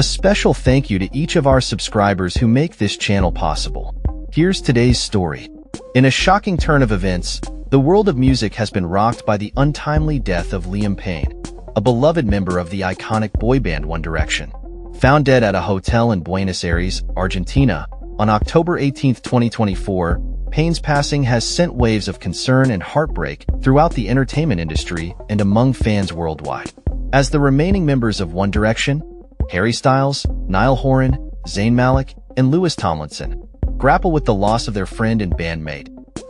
A special thank you to each of our subscribers who make this channel possible. Here's today's story. In a shocking turn of events, the world of music has been rocked by the untimely death of Liam Payne, a beloved member of the iconic boy band One Direction. Found dead at a hotel in Buenos Aires, Argentina, on October 18, 2024, Payne's passing has sent waves of concern and heartbreak throughout the entertainment industry and among fans worldwide. As the remaining members of One Direction, Harry Styles, Niall Horan, Zayn Malik, and Louis Tomlinson, grapple with the loss of their friend and bandmate,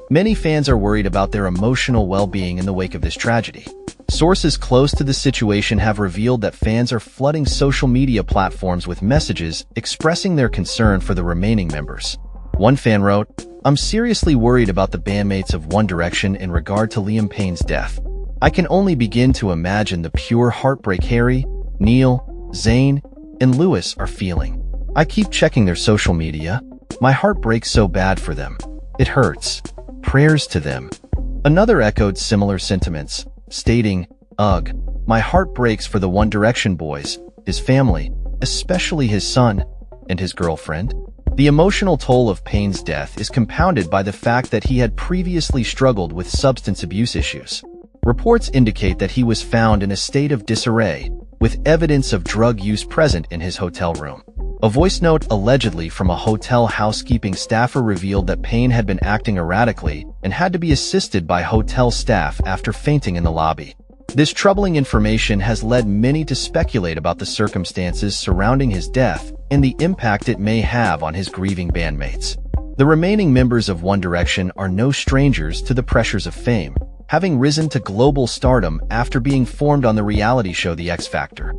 many fans are worried about their emotional well-being in the wake of this tragedy. Sources close to the situation have revealed that fans are flooding social media platforms with messages expressing their concern for the remaining members. One fan wrote, "I'm seriously worried about the bandmates of One Direction in regard to Liam Payne's death. I can only begin to imagine the pure heartbreak Harry, Neil, Zayn, and Louis are feeling. I keep checking their social media. My heart breaks so bad for them. It hurts. Prayers to them." Another echoed similar sentiments, stating, "Ugh, my heart breaks for the One Direction boys, his family, especially his son, and his girlfriend." The emotional toll of Payne's death is compounded by the fact that he had previously struggled with substance abuse issues. Reports indicate that he was found in a state of disarray, with evidence of drug use present in his hotel room. A voice note allegedly from a hotel housekeeping staffer revealed that Payne had been acting erratically and had to be assisted by hotel staff after fainting in the lobby. This troubling information has led many to speculate about the circumstances surrounding his death and the impact it may have on his grieving bandmates. The remaining members of One Direction are no strangers to the pressures of fame, having risen to global stardom after being formed on the reality show The X Factor.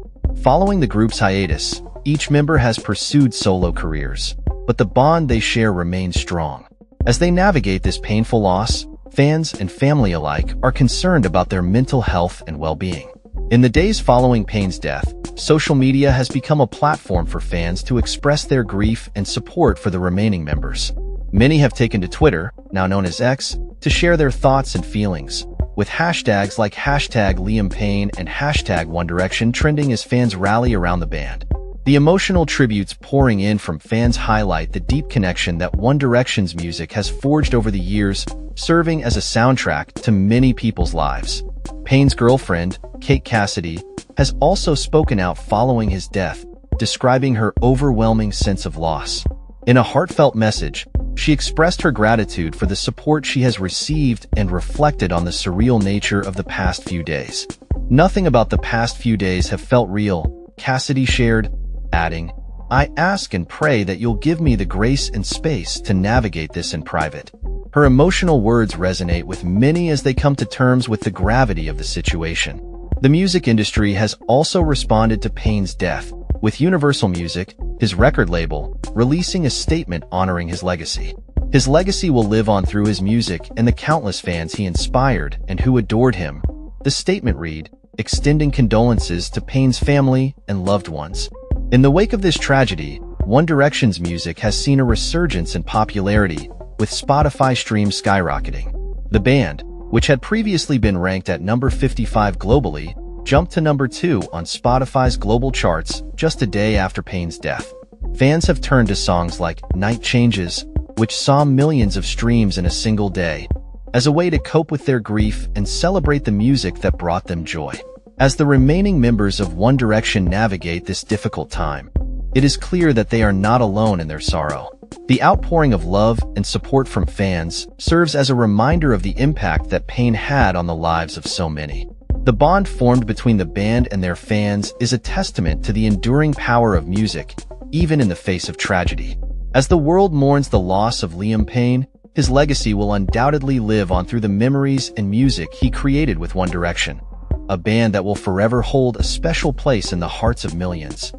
Following the group's hiatus, each member has pursued solo careers, but the bond they share remains strong. As they navigate this painful loss, fans and family alike are concerned about their mental health and well-being. In the days following Payne's death, social media has become a platform for fans to express their grief and support for the remaining members. Many have taken to Twitter, now known as X, to share their thoughts and feelings, with hashtags like #LiamPayne and #OneDirection trending as fans rally around the band. The emotional tributes pouring in from fans highlight the deep connection that One Direction's music has forged over the years, serving as a soundtrack to many people's lives. Payne's girlfriend, Kate Cassidy, has also spoken out following his death, describing her overwhelming sense of loss. In a heartfelt message, she expressed her gratitude for the support she has received and reflected on the surreal nature of the past few days. "Nothing about the past few days have felt real," Cassidy shared, adding, "I ask and pray that you'll give me the grace and space to navigate this in private." Her emotional words resonate with many as they come to terms with the gravity of the situation. The music industry has also responded to Payne's death, with Universal Music, his record label, releasing a statement honoring his legacy. "His legacy will live on through his music and the countless fans he inspired and who adored him," the statement read, extending condolences to Payne's family and loved ones. In the wake of this tragedy, One Direction's music has seen a resurgence in popularity, with Spotify streams skyrocketing. The band, which had previously been ranked at number 55 globally, jumped to number 2 on Spotify's global charts just a day after Payne's death. Fans have turned to songs like "Night Changes," which saw millions of streams in a single day, as a way to cope with their grief and celebrate the music that brought them joy. As the remaining members of One Direction navigate this difficult time, it is clear that they are not alone in their sorrow. The outpouring of love and support from fans serves as a reminder of the impact that Payne had on the lives of so many. The bond formed between the band and their fans is a testament to the enduring power of music, even in the face of tragedy. As the world mourns the loss of Liam Payne, his legacy will undoubtedly live on through the memories and music he created with One Direction, a band that will forever hold a special place in the hearts of millions.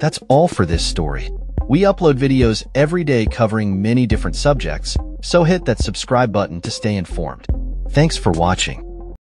That's all for this story. We upload videos every day covering many different subjects, so hit that subscribe button to stay informed. Thanks for watching.